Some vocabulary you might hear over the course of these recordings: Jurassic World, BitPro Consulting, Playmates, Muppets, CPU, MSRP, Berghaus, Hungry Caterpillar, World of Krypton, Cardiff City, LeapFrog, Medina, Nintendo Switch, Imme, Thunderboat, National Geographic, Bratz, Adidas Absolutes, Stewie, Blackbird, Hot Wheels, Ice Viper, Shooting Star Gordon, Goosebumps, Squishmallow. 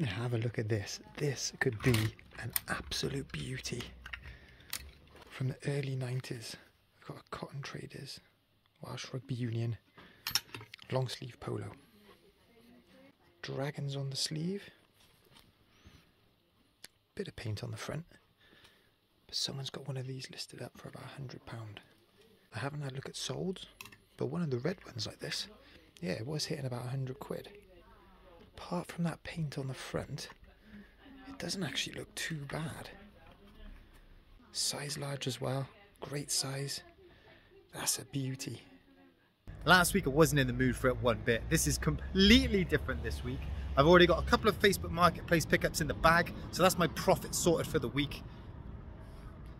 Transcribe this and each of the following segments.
Now have a look at this. This could be an absolute beauty. From the early 90s. We've got a Cotton Traders, Welsh Rugby Union, long sleeve polo. Dragons on the sleeve. Bit of paint on the front. But someone's got one of these listed up for about £100. I haven't had a look at solds, but one of the red ones like this, yeah, it was hitting about £100. Apart from that paint on the front, it doesn't actually look too bad. Size large as well, great size. That's a beauty. Last week I wasn't in the mood for it one bit. This is completely different this week. I've already got a couple of Facebook Marketplace pickups in the bag, so that's my profit sorted for the week.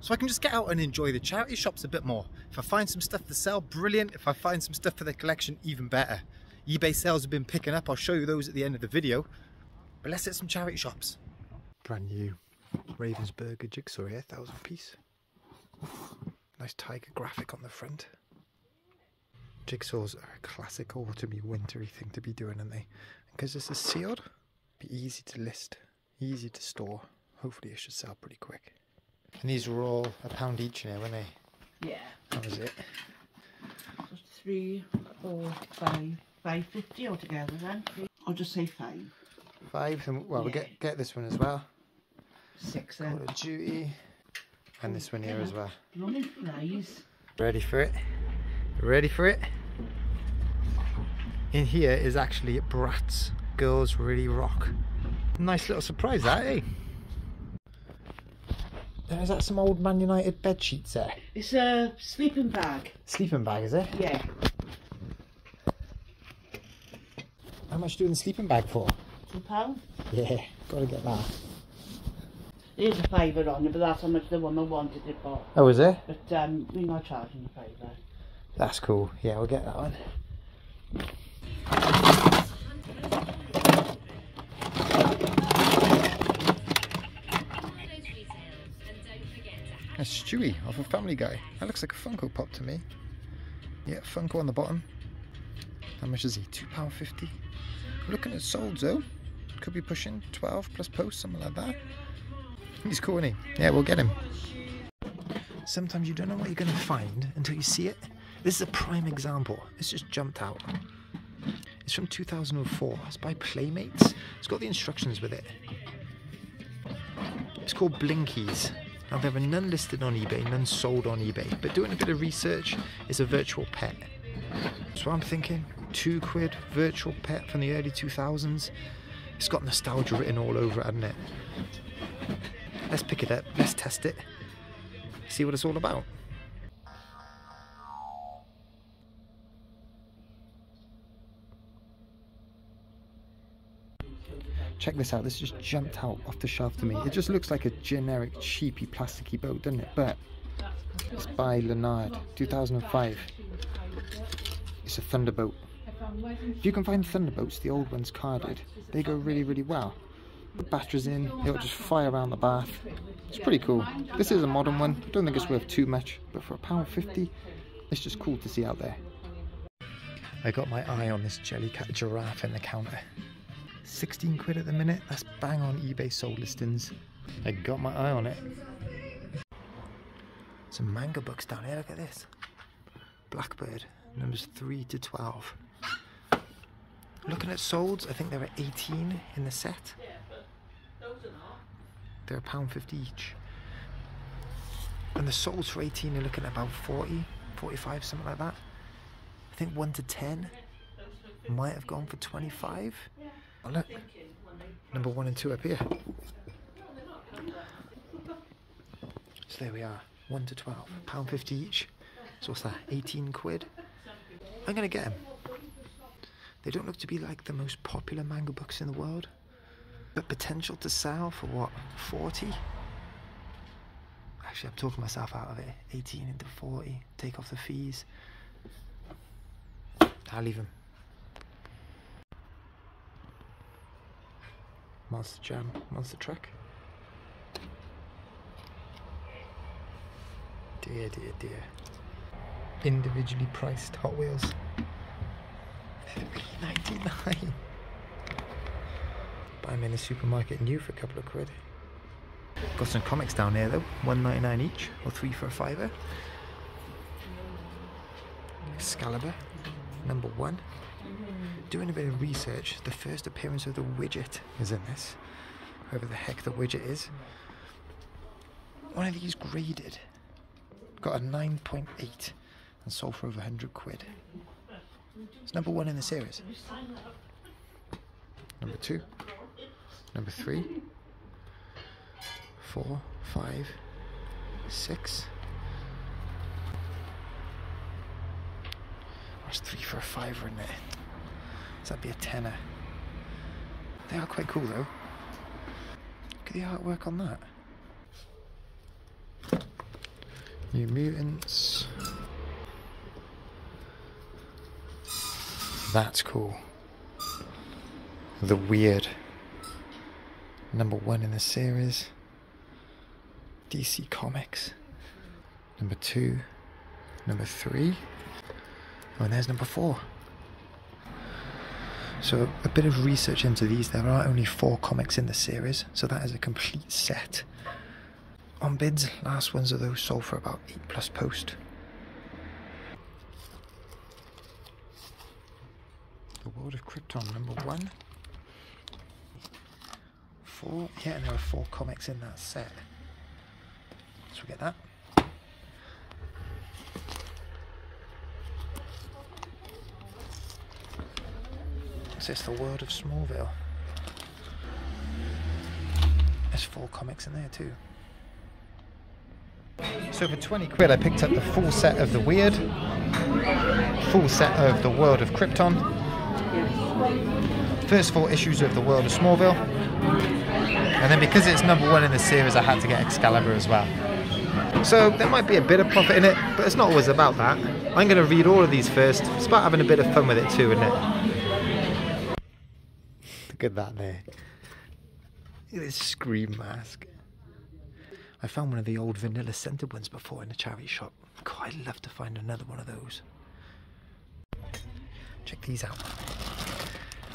So I can just get out and enjoy the charity shops a bit more. If I find some stuff to sell, brilliant. If I find some stuff for the collection, even better. eBay sales have been picking up. I'll show you those at the end of the video. But let's hit some charity shops. Brand new Ravensburger jigsaw here, 1,000 piece. Nice tiger graphic on the front. Jigsaws are a classic autumny, wintery thing to be doing, aren't they? Because this is sealed, be easy to list, easy to store. Hopefully it should sell pretty quick. And these were all £1 each in here, weren't they? Yeah. That was it. Just 3 or 5, 5.50 altogether then. I'll just say 5. 5, and well, yeah. We'll get this one as well. 6 then. Call of Duty. And this one here as well. Blooming flies. Ready for it? Ready for it? In here is actually Bratz. Girls Really Rock. Nice little surprise that, eh? Is that some old Man United bed sheets there? It's a sleeping bag. Sleeping bag, is it? Yeah. How much do you in the sleeping bag for? £2. Yeah, gotta get that. There's a £5 on it, but that's how much the woman wanted it for. Oh, is it? But we're not charging the £5. That's cool. Yeah, we'll get that one. That's Stewie off of Family Guy. That looks like a Funko Pop to me. Yeah, Funko on the bottom. How much is he? £2.50. Looking at solds though. Could be pushing 12 plus post, something like that. He's cool, isn't he? Yeah, we'll get him. Sometimes you don't know what you're going to find until you see it. This is a prime example. It's just jumped out. It's from 2004. It's by Playmates. It's got the instructions with it. It's called Blinkies. Now there were none listed on eBay, none sold on eBay, but doing a bit of research, it's a virtual pet. So I'm thinking, £2 virtual pet from the early 2000s. It's got nostalgia written all over it, hasn't it? Let's pick it up, let's test it, see what it's all about. Check this out, this just jumped out off the shelf to me. It just looks like a generic, cheapy, plasticky boat, doesn't it? But it's by Lenard, 2005. It's a Thunderboat. If you can find Thunderboats, the old ones carded, they go really, really well. The batteries in, it'll just fly around the bath. It's pretty cool. This is a modern one. I don't think it's worth too much, but for £1.50, it's just cool to see out there. I got my eye on this Jellycat giraffe in the counter. £16 at the minute, that's bang on eBay sold listings. I got my eye on it. Some manga books down here, look at this. Blackbird, numbers 3 to 12. Looking at solds, I think there are 18 in the set. They're £1.50 each. And the solds for 18 are looking at about 40, 45, something like that. I think 1 to 10 might have gone for 25. Oh, look, number 1 and 2 up here. So there we are, 1 to 12, £1.50 each. So what's that, £18? I'm going to get them. They don't look to be like the most popular manga books in the world, but potential to sell for what, 40? Actually, I'm talking myself out of it. 18 into 40, take off the fees. I'll leave them. Monster Jam, Monster Truck. Dear, dear, dear. Individually priced Hot Wheels. £3.99. buy them in the supermarket new for a couple of quid. Got some comics down there though, $1.99 each, or 3 for a fiver. Excalibur, number 1. Doing a bit of research, the first appearance of the Widget is in this. Whoever the heck the Widget is. One of these graded. Got a 9.8 and sold for over 100 quid. It's number 1 in the series. Number 2. Number 3. 4, 5, 6. That's 3 for a fiver in there. So that'd be a tenner. They are quite cool though. Look at the artwork on that. New Mutants. That's cool. The Weird. Number 1 in the series. DC Comics. Number 2. Number 3. Oh, and there's number 4. So a bit of research into these. There are only 4 comics in the series, so that is a complete set. On bids, last ones of those sold for about 8 plus post. The World of Krypton, number 1. 4, yeah, and there are 4 comics in that set. So we get that. What's this? The World of Smallville. There's 4 comics in there too. So for 20 quid I picked up the full set of The Weird, full set of The World of Krypton, first 4 issues of The World of Smallville, and then because it's number 1 in the series I had to get Excalibur as well. So there might be a bit of profit in it, but it's not always about that. I'm going to read all of these first. It's about having a bit of fun with it too, isn't it? Look at that there. Look at this scream mask. I found one of the old vanilla scented ones before in a charity shop. God, I'd love to find another one of those. Check these out.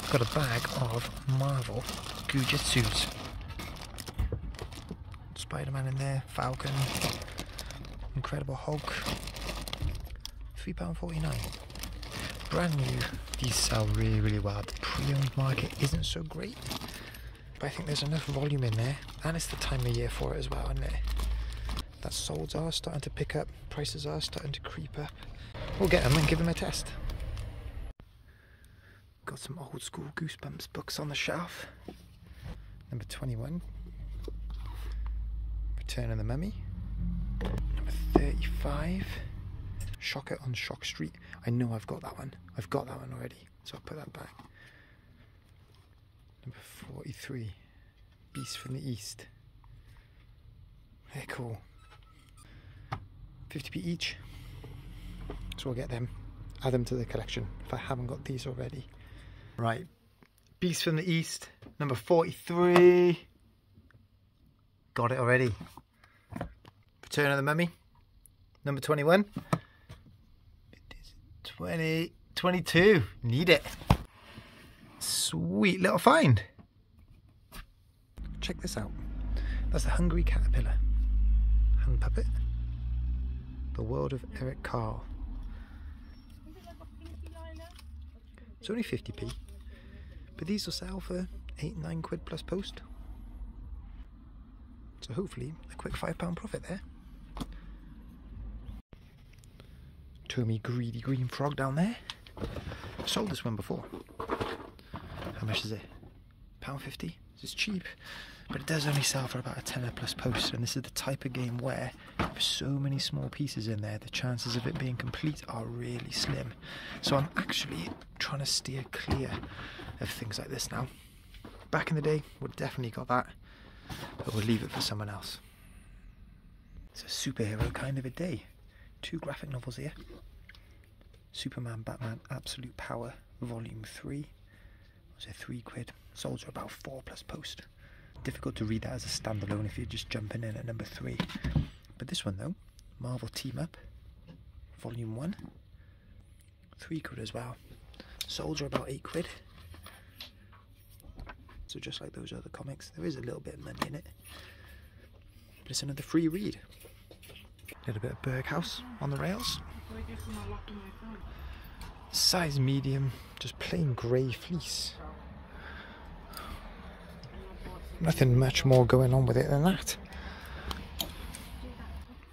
I've got a bag of Marvel Goojutsus. Spider-Man in there, Falcon, Incredible Hulk. £3.49. Brand new. These sell really, really well. The pre-owned market isn't so great. But I think there's enough volume in there, and it's the time of year for it as well, isn't it? That solds are starting to pick up, prices are starting to creep up. We'll get them and give them a test. Got some old school Goosebumps books on the shelf. Number 21. Return of the Mummy. Number 35. Shocker on Shock Street. I know I've got that one. I've got that one already, so I'll put that back. Number 43, Beast from the East. They're cool. 50p each. So I'll get them, add them to the collection if I haven't got these already. Right, Beast from the East, number 43. Got it already. Return of the Mummy, number 21. 20, 22, need it. Sweet little find. Check this out. That's the Hungry Caterpillar. Hand puppet. The World of Eric Carle. It's only 50p. But these will sell for 8, 9 quid plus post. So hopefully a quick £5 profit there. Tommy Greedy Green Frog down there. I've sold this one before. How much is it? £1.50? It's cheap, but it does only sell for about a tenner plus post, and this is the type of game where with so many small pieces in there the chances of it being complete are really slim. So I'm actually trying to steer clear of things like this now. Back in the day would have definitely got that, but we'll leave it for someone else. It's a superhero kind of a day. 2 graphic novels here. Superman, Batman, Absolute Power, Volume 3. So 3 quid, sold for about 4 plus post. Difficult to read that as a standalone if you're just jumping in at number 3. But this one though, Marvel Team Up, Volume 1, 3 quid as well. Sold for about 8 quid. So just like those other comics, there is a little bit of money in it. But it's another free read. A little bit of Berghaus on the rails. Size medium, just plain grey fleece. Nothing much more going on with it than that.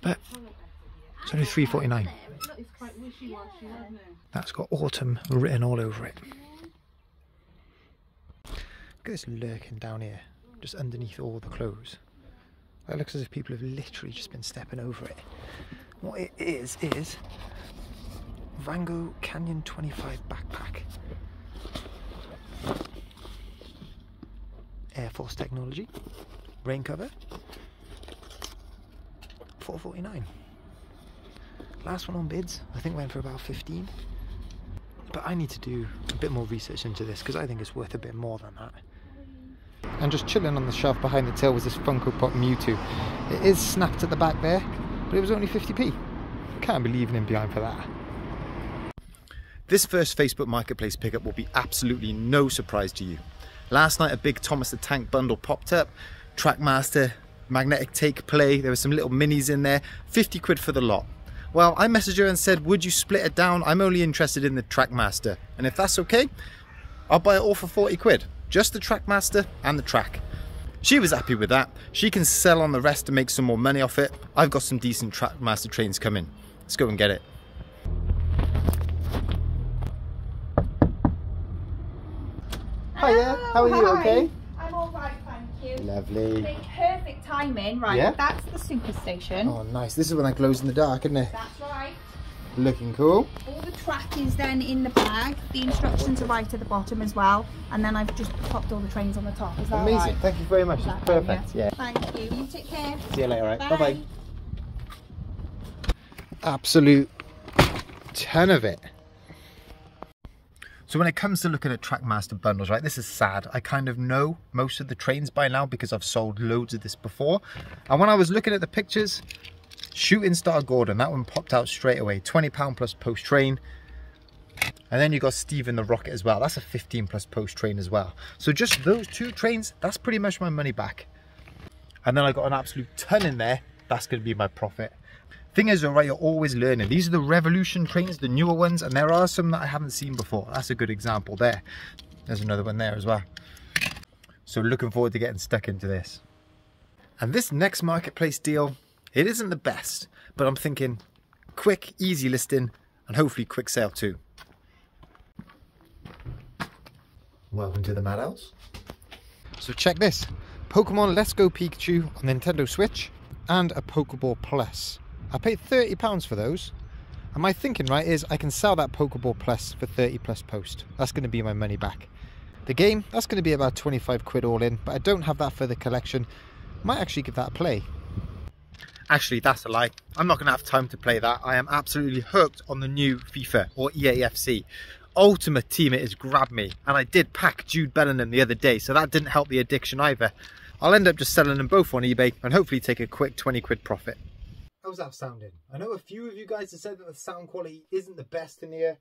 But it's only $3.49. That's got autumn written all over it. Look at this lurking down here, just underneath all the clothes. That looks as if people have literally just been stepping over it. What it is Vango Canyon 25 backpack. Air Force technology, rain cover, $4.49. Last one on bids, I think went for about 15. But I need to do a bit more research into this because I think it's worth a bit more than that. And just chilling on the shelf behind the till was this Funko Pop Mewtwo. It is snapped at the back there, but it was only 50p. Can't be leaving him behind for that. This first Facebook Marketplace pickup will be absolutely no surprise to you. Last night a big Thomas the Tank bundle popped up, Trackmaster, magnetic take play, there were some little minis in there, 50 quid for the lot. Well, I messaged her and said, would you split it down? I'm only interested in the Trackmaster, and if that's okay, I'll buy it all for 40 quid. Just the Trackmaster and the track. She was happy with that. She can sell on the rest to make some more money off it. I've got some decent Trackmaster trains coming. Let's go and get it. Hiya, how are you, okay? I'm all right, thank you. Lovely. Perfect timing, right, yeah. That's the superstation. Oh, nice. This is when I glows in the dark, isn't it? That's right. Looking cool. All the track is then in the bag. The instructions are right at the bottom as well. And then I've just popped all the trains on the top. Is that amazing? Right? Thank you very much. It's perfect. Yeah. Thank you. You take care. See you later. All right. Bye. Bye. Absolute ton of it. So when it comes to looking at Trackmaster bundles, right, this is sad. I kind of know most of the trains by now because I've sold loads of this before. And when I was looking at the pictures, Shooting Star Gordon, that one popped out straight away, £20 plus post train. And then you got Steven the Rocket as well, that's a 15 plus post train as well. So just those two trains, that's pretty much my money back. And then I got an absolute ton in there, that's going to be my profit. Thing is, alright, you're always learning. These are the Revolution trains, the newer ones, and there are some that I haven't seen before. That's a good example there. There's another one there as well. So looking forward to getting stuck into this. And this next marketplace deal, it isn't the best, but I'm thinking quick, easy listing, and hopefully quick sale too. Welcome to the madhouse. So check this, Pokemon Let's Go Pikachu on Nintendo Switch and a Pokeball Plus. I paid £30 for those, and my thinking, right, is I can sell that Pokeball Plus for 30 plus post. That's going to be my money back. The game, that's going to be about 25 quid all in, but I don't have that for the collection. Might actually give that a play. Actually, that's a lie. I'm not going to have time to play that. I am absolutely hooked on the new FIFA or EAFC. Ultimate Team it has grabbed me, and I did pack Jude Bellingham the other day, so that didn't help the addiction either. I'll end up just selling them both on eBay and hopefully take a quick 20 quid profit. How's that sounding? I know a few of you guys have said that the sound quality isn't the best in here.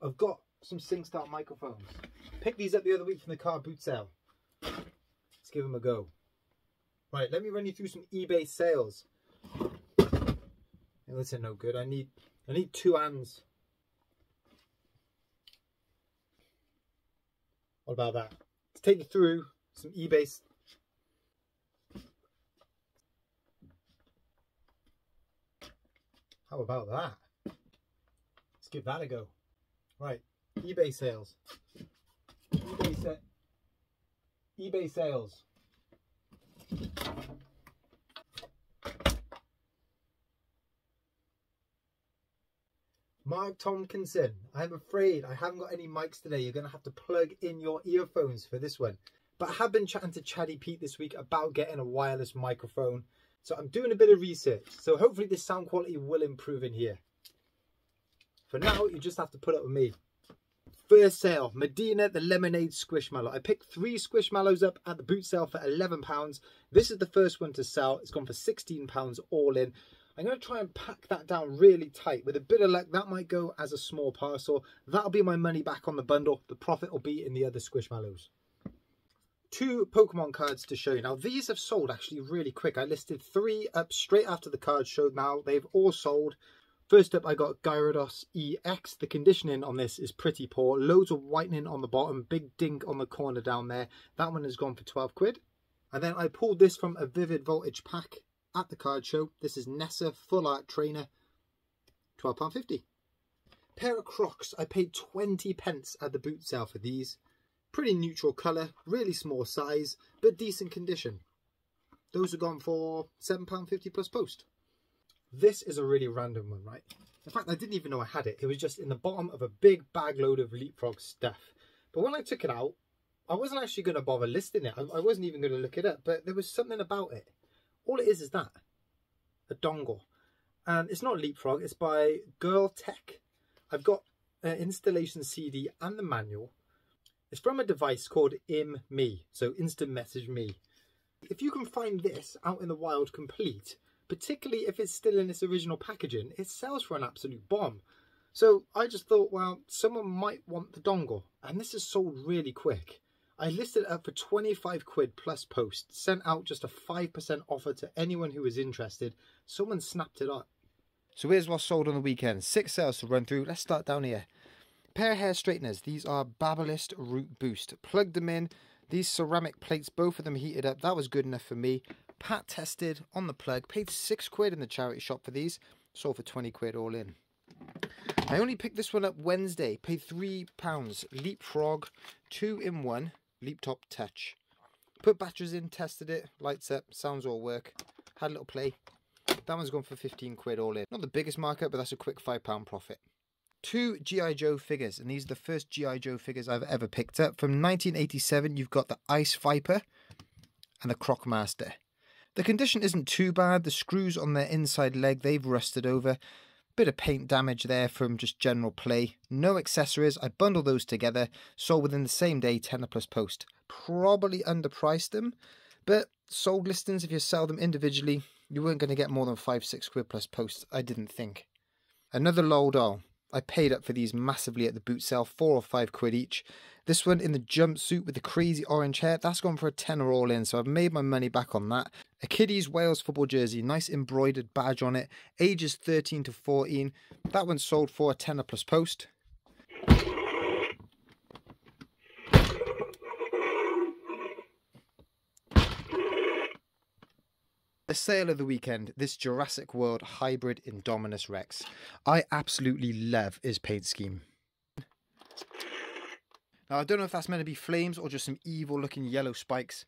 I've got some SingStar microphones. Picked these up the other week from the car boot sale. Let's give them a go. Right, let me run you through some eBay sales. No, that's no good. I need two hands. What about that? Let's take you through some eBay. How about that? Let's give that a go. Right, eBay sales. eBay sales. Mark Tomkinson, I'm afraid I haven't got any mics today. You're going to have to plug in your earphones for this one. But I have been chatting to Chatty Pete this week about getting a wireless microphone. So I'm doing a bit of research. So hopefully this sound quality will improve in here. For now, you just have to put up with me. First sale, Medina the Lemonade Squishmallow. I picked three Squishmallows up at the boot sale for £11. This is the first one to sell. It's gone for £16 all in. I'm going to try and pack that down really tight. With a bit of luck, that might go as a small parcel. That'll be my money back on the bundle. The profit will be in the other Squishmallows. two Pokemon cards to show you. Now, these have sold actually really quick. I listed three up straight after the card showed. Now, they've all sold. First up, I got Gyarados EX. The conditioning on this is pretty poor. Loads of whitening on the bottom, big dink on the corner down there. That one has gone for 12 quid. And then I pulled this from a Vivid Voltage pack at the card show. This is Nessa Full Art Trainer, £12.50. Pair of Crocs. I paid 20 pence at the boot sale for these. Pretty neutral colour, really small size, but decent condition. Those have gone for £7.50 plus post. This is a really random one, right? In fact, I didn't even know I had it. It was just in the bottom of a big bag load of LeapFrog stuff. But when I took it out, I wasn't actually going to bother listing it. I wasn't even going to look it up, but there was something about it. All it is that. A dongle. And it's not LeapFrog, it's by Girl Tech. I've got an installation CD and the manual. It's from a device called IMMe, so Instant Message Me. If you can find this out in the wild complete, particularly if it's still in its original packaging, it sells for an absolute bomb. So I just thought, well, someone might want the dongle, and this is sold really quick. I listed it up for 25 quid plus post, sent out just a 5% offer to anyone who was interested. Someone snapped it up. So here's what's sold on the weekend. 6 sales to run through. Let's start down here. Pair of hair straighteners. These are Babyliss Root Boost. Plugged them in. These ceramic plates, both of them heated up. That was good enough for me. Pat tested on the plug. Paid 6 quid in the charity shop for these. Sold for 20 quid all in. I only picked this one up Wednesday. Paid £3. LeapFrog 2-in-1 LeapTop Touch. Put batteries in, tested it. Lights up. Sounds all work. Had a little play. That one's gone for 15 quid all in. Not the biggest markup, but that's a quick £5 profit. Two G.I. Joe figures, and these are the first G.I. Joe figures I've ever picked up. From 1987, you've got the Ice Viper and the Trackmaster. The condition isn't too bad. The screws on their inside leg, they've rusted over. Bit of paint damage there from just general play. No accessories. I bundled those together. Sold within the same day, £10 plus post. Probably underpriced them, but sold listings, if you sell them individually, you weren't going to get more than 5-6 quid plus post, I didn't think. Another LOL doll. I paid up for these massively at the boot sale, 4 or 5 quid each. This one in the jumpsuit with the crazy orange hair, that's gone for a £10 all in, so I've made my money back on that. A kiddies Wales football jersey, nice embroidered badge on it, ages 13 to 14. That one sold for a £10 plus post. The sale of the weekend, this Jurassic World Hybrid Indominus Rex. I absolutely love his paint scheme. Now, I don't know if that's meant to be flames or just some evil looking yellow spikes,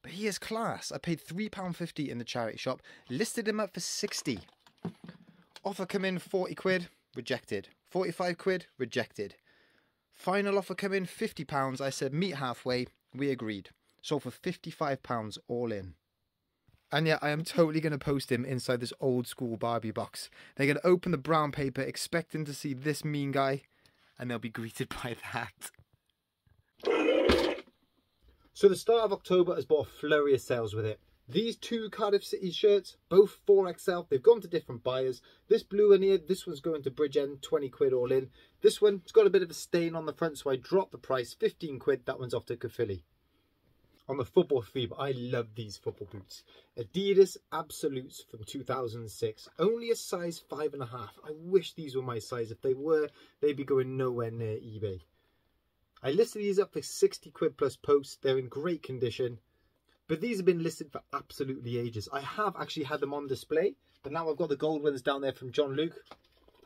but he is class. I paid £3.50 in the charity shop, listed him up for 60. Offer come in 40 quid, rejected. 45 quid, rejected. Final offer come in £50. I said meet halfway, we agreed. Sold for £55 all in. And yeah, I am totally going to post him inside this old school Barbie box. They're going to open the brown paper expecting to see this mean guy, and they'll be greeted by that. So the start of October has brought a flurry of sales with it. These two Cardiff City shirts, both 4XL, they've gone to different buyers. This blue one here, this one's going to Bridgend, 20 quid all in. This one's got a bit of a stain on the front, so I dropped the price, 15 quid, that one's off to Caerphilly. On the football theme, I love these football boots. Adidas Absolutes from 2006. Only a size 5.5. I wish these were my size. If they were, they'd be going nowhere near eBay. I listed these up for 60 quid plus post. They're in great condition. But these have been listed for absolutely ages. I have actually had them on display, but now I've got the gold ones down there from John Luke.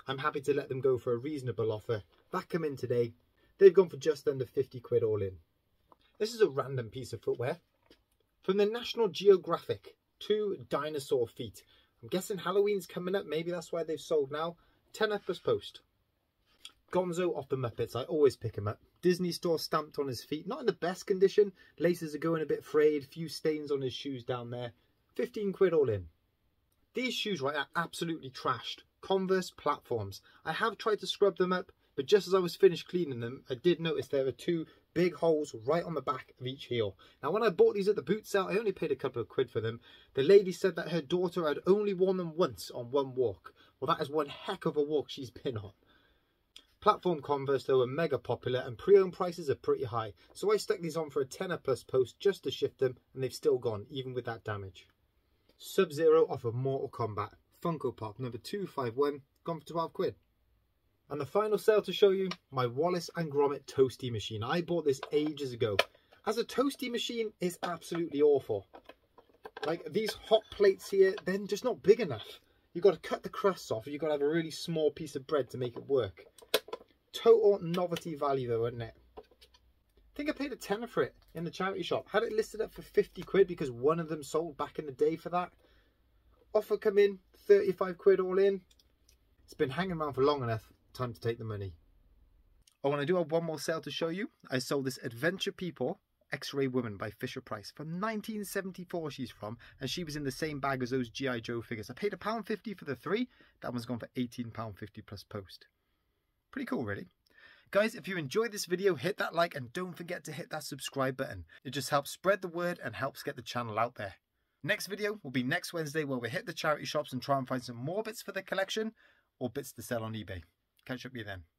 I'm happy to let them go for a reasonable offer. That come in today. They've gone for just under 50 quid all in. This is a random piece of footwear. From the National Geographic, two dinosaur feet. I'm guessing Halloween's coming up, maybe that's why they've sold now. £10 plus post. Gonzo off the Muppets, I always pick him up. Disney store stamped on his feet, not in the best condition. Laces are going a bit frayed, few stains on his shoes down there. 15 quid all in. These shoes right are absolutely trashed. Converse platforms. I have tried to scrub them up, but just as I was finished cleaning them, I did notice there are two big holes right on the back of each heel. Now, when I bought these at the boot sale, I only paid a couple of quid for them. The lady said that her daughter had only worn them once on one walk. Well, that is one heck of a walk she's been on. Platform Converse though are mega popular and pre-owned prices are pretty high, so I stuck these on for a £10 plus post just to shift them, and they've still gone, even with that damage. Sub-Zero off of Mortal Kombat, Funko Pop number 251, gone for £12. And the final sale to show you, my Wallace & Gromit Toasty Machine. I bought this ages ago. As a toasty machine, it's absolutely awful. Like these hot plates here, they're just not big enough. You've got to cut the crusts off, you've got to have a really small piece of bread to make it work. Total novelty value though, isn't it? I think I paid a £10 for it in the charity shop. Had it listed up for £50 because one of them sold back in the day for that. Offer come in, £35 all in. It's been hanging around for long enough, time to take the money. Oh, and I do have one more sale to show you. I sold this Adventure People X-Ray Woman by Fisher Price from 1974, she's from, and she was in the same bag as those G.I. Joe figures. I paid £1.50 for the three. That one's gone for £18.50 plus post. Pretty cool really. Guys, if you enjoyed this video, hit that like and don't forget to hit that subscribe button. It just helps spread the word and helps get the channel out there. Next video will be next Wednesday, where we hit the charity shops and try and find some more bits for the collection or bits to sell on eBay. Catch up with you then.